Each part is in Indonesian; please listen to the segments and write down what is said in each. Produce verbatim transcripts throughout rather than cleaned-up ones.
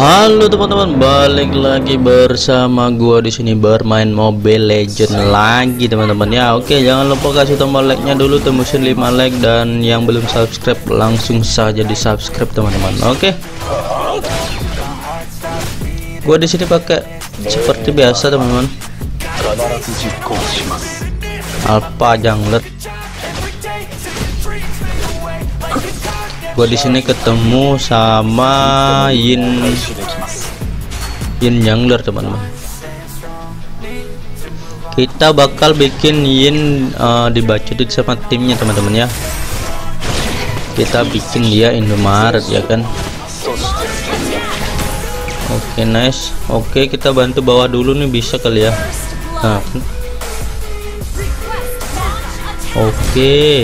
Halo teman-teman, balik lagi bersama gua di sini bermain Mobile Legend lagi teman-teman ya. Oke, jangan lupa kasih tombol like-nya dulu tembusin lima like, dan yang belum subscribe langsung saja di subscribe teman-teman. Oke, gua di sini pakai seperti biasa teman-teman, Alpha jungler. Gua di sini ketemu sama Yin Yin jungler teman-teman. Kita bakal bikin Yin uh, dibacutin sama timnya teman-teman ya. Kita bikin dia Indomaret ya kan. Oke, okay, nice. Oke, okay, kita bantu bawa dulu nih, bisa kali ya. Nah. Oke. Okay.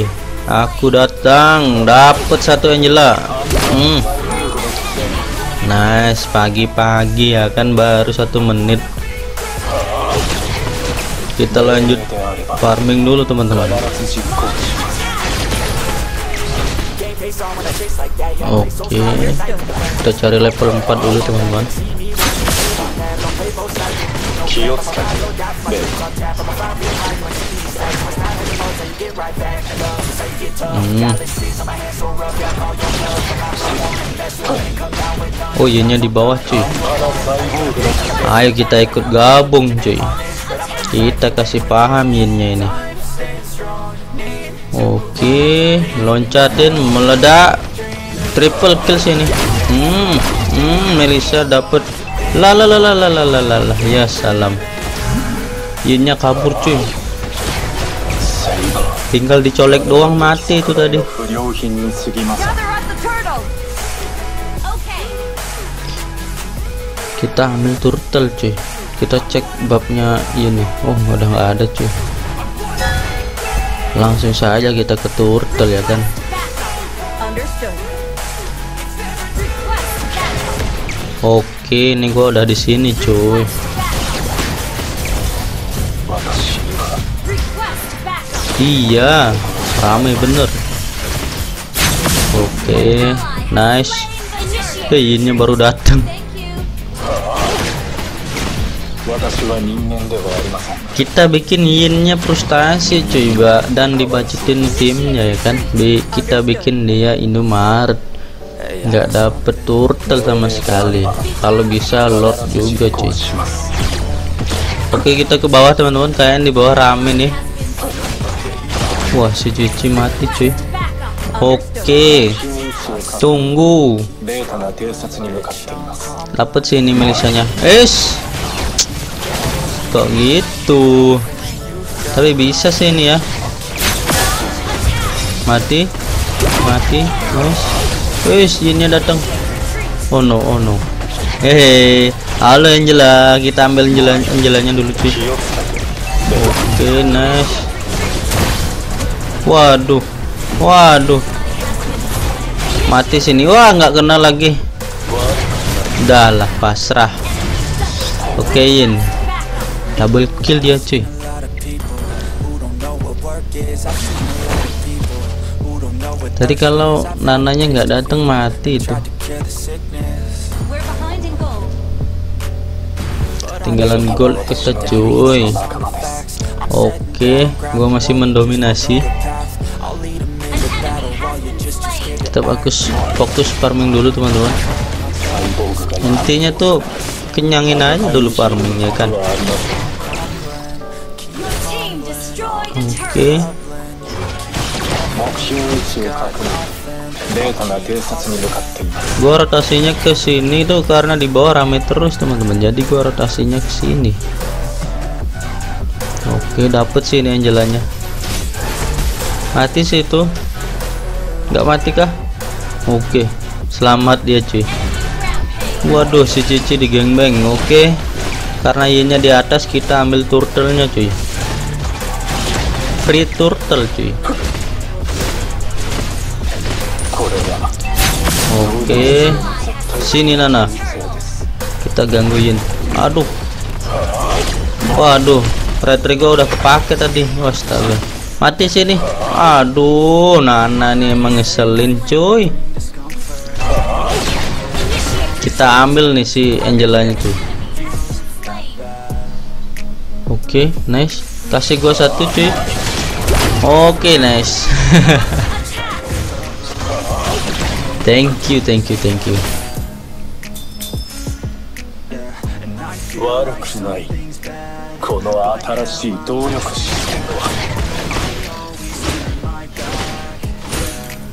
Aku datang, dapat satu Angela. Hmm. Nice, pagi-pagi ya kan, baru satu menit. Kita lanjut farming dulu teman-teman. Oke, kita cari level empat dulu teman-teman. Hmm. Oh, Yin-nya di bawah cuy. Ayo kita ikut gabung cuy. Kita kasih paham Yin-nya ini. Oke, loncatin, meledak, triple kill sini. Hmm, hmm, Melissa dapat. La la la la la la la. Ya salam. Yin-nya kabur cuy. Tinggal dicolek doang, mati itu tadi. Kita ambil turtle cuy. Kita cek babnya ini. Oh, udah nggak ada cuy. Langsung saja kita ke turtle ya kan. Oke, ini gua udah di sini cuy. Iya, ramai bener. Oke, okay, nice. Hey, ini baru datang. Kita bikin Yin-nya frustasi cuy, dan dibacetin timnya ya kan. Bi kita bikin dia Indomaret. Nggak dapet turtle sama sekali. Kalau bisa Lord juga cuy. Oke, okay, kita ke bawah teman-teman. Kalian di bawah rame nih. Wah, si cuci mati cuy. Oke, tunggu, dapat sini milisanya. Es kok gitu, tapi bisa sih ini ya. Mati, mati, es, es, Yin-nya datang. Oh no, oh no. Hehe, halo Angela, kita ambil Angela, Angelanya dulu cuy. Oke, nice. Waduh, waduh, mati sini. Wah, nggak kena lagi. Udah lah, pasrah. Okein, double kill dia cuy. Tadi kalau nananya nggak datang, mati itu. Tinggalan gold kita cuy. Oke, gua masih mendominasi. Kita fokus fokus farming dulu teman-teman. Intinya tuh kenyangin aja dulu farmingnya kan. Oke, gua rotasinya ke sini tuh karena di bawah rame terus teman-teman, jadi gua rotasinya ke sini. Oke, dapet sih ini Angelanya. Mati sih itu. Nggak mati kah? Oke, selamat dia cuy. Waduh, si Cici di gengbang. Oke, karena Yin-nya di atas, kita ambil turtle-nya cuy. Free turtle cuy. Oke, sini Nana. Kita gangguin. Aduh. Waduh. Retrigo udah kepake tadi. Astaga, mati sini. Aduh, Nana nih emang ngeselin cuy. Kita kita ambil nih si Angelanya tuh. Oke, okay, nice. Kasih gua satu cuy. Oke, okay, nice. Thank you, thank you, thank you.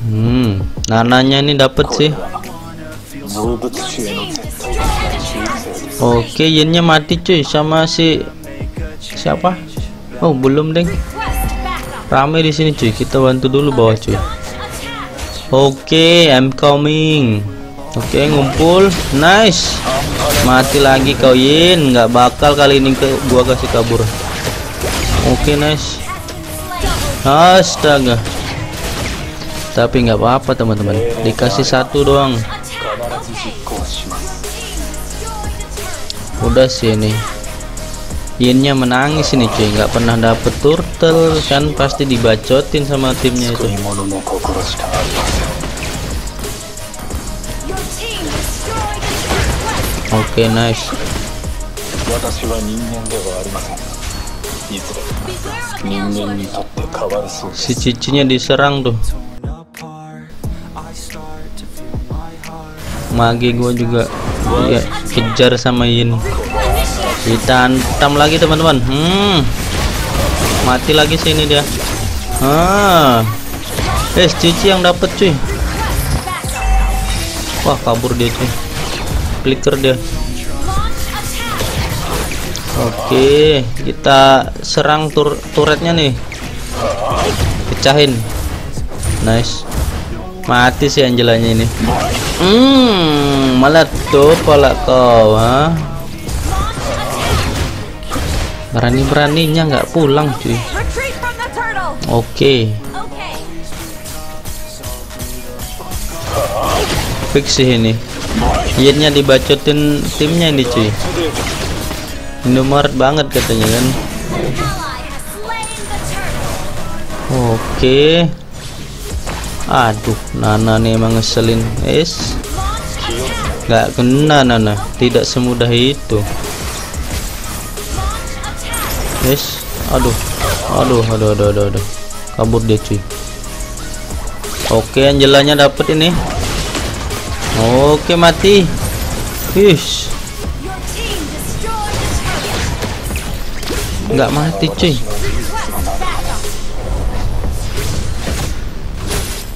Hmm, Nananya ini dapat sih. Oke, Yinnya mati cuy sama si siapa? Oh, belum, Deng. Rame di sini cuy, kita bantu dulu bawah cuy. Oke, I'm coming. Oke, ngumpul. Nice. Mati lagi kau Yin, nggak bakal kali ini ke gua kasih kabur. Oke, nice. Astaga. Tapi nggak apa-apa teman-teman, dikasih satu doang. Udah sih ini Yinnya menangis ini cuy, nggak pernah dapet turtle kan, pasti dibacotin sama timnya itu. Oke, okay, nice. Si cicinya diserang tuh. Mage gua juga ya, kejar sama Yin. Kita hantam lagi teman-teman. Hmm. Mati lagi sini dia. Ah. Eh, cici yang dapat cuy. Wah, kabur dia cuy. Clicker dia. Oke, kita serang tur turretnya nih. Pecahin. Nice. Mati sih Angelanya ini. Hmm, meletup pala kau, ha? Berani-beraninya nggak pulang cuy. Oke, fix sih ini. Yinnya dibacotin timnya ini cuy. Indomaret banget katanya kan. Oke. Aduh, Nana nih emang ngeselin. Es nggak kena Nana, tidak semudah itu. Es, aduh, aduh, aduh, aduh, aduh, aduh. Kabur dia cuy. Oke, Angelanya dapet ini. Oke, mati. Ish, nggak mati cuy.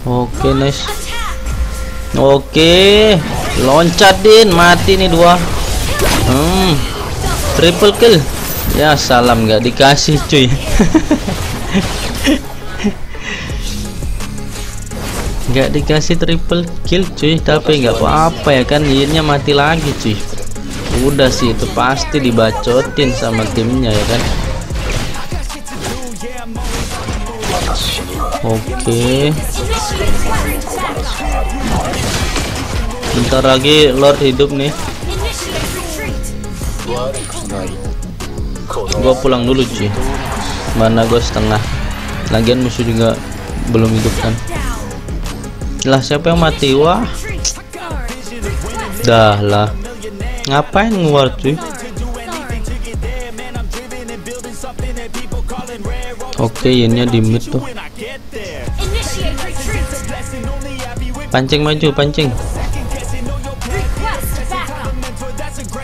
Oke, nice. Oke, loncatin, mati nih dua. Hmm, triple kill. Ya salam nggak dikasih cuy. Nggak dikasih triple kill cuy, tapi nggak apa-apa ya kan. Yinnya mati lagi cuy. Udah sih itu pasti dibacotin sama timnya ya kan. Oke, bentar lagi Lord hidup nih. Gua pulang dulu cuy, mana gua setengah. Lagian musuh juga belum hidup kan. Lah siapa yang mati? Wah, dah lah. Ngapain ngeluar cuy? Oke, Yinnya di mid tuh. Pancing maju, pancing.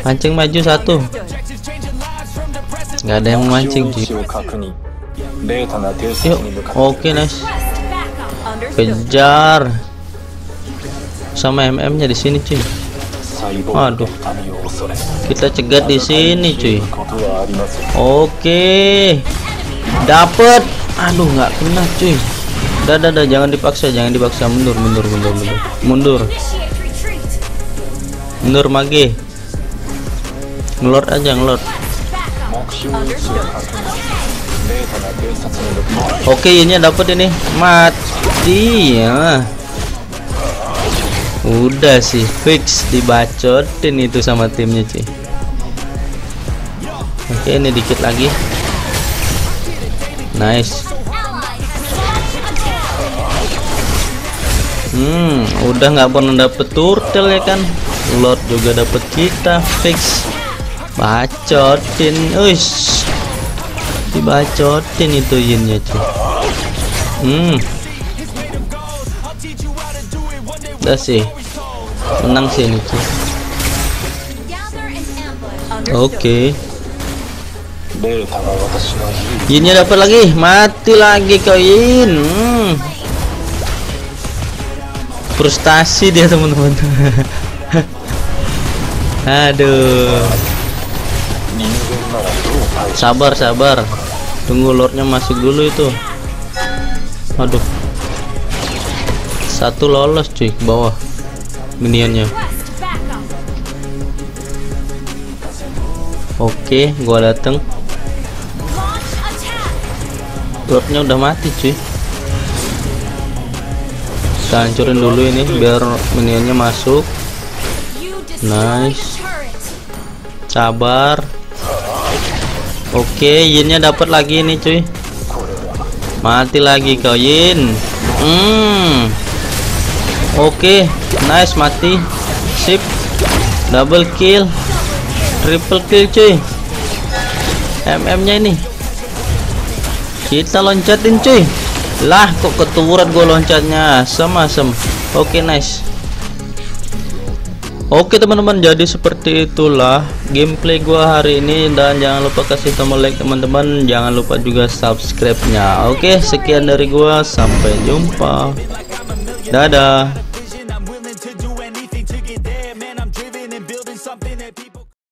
Pancing maju satu. Nggak ada yang memancing cuy. Yuk, oke, nice. Kejar sama M M-nya di sini cuy. Aduh, kita cegat di sini cuy. Oke, dapet. Aduh, nggak kena cuy. Dah, dah, dah, jangan dipaksa, jangan dipaksa. Mundur, mundur, mundur, mundur, mundur, mundur, mage. Ngelord aja, ngelord. Oke, ini dapet ini. Mati ya. Udah sih fix dibacotin itu sama timnya cuy. Oke, ini dikit lagi. Nice. Hmm, udah nggak pernah dapet turtle ya kan. Lord juga dapat kita fix. Bacotin, uish. Dibacotin itu Yinnya cuy. Hmm. Udah sih. Menang sih ini cuy. Oke. Okay. Yinnya dapat lagi, mati lagi kau Yin. Hmm. Frustasi dia teman-teman. Aduh, sabar sabar, tunggu Lordnya masuk dulu itu. Aduh, satu lolos cuy ke bawah minionnya. Oke, gua dateng. Lordnya udah mati cuy. Kita hancurin dulu ini biar minionnya masuk. Nice, sabar. Oke, Yinnya dapat lagi ini cuy. Mati lagi kau Yin. Hmm. Oke, nice, mati. Sip, double kill, triple kill cuy. mm nya ini kita loncatin cuy. Lah kok ketuburan gue loncatnya asem-asem. Oke, nice. Oke teman-teman, jadi seperti itulah gameplay gue hari ini. Dan jangan lupa kasih tombol like teman-teman. Jangan lupa juga subscribe nya. Oke, sekian dari gue, sampai jumpa. Dadah.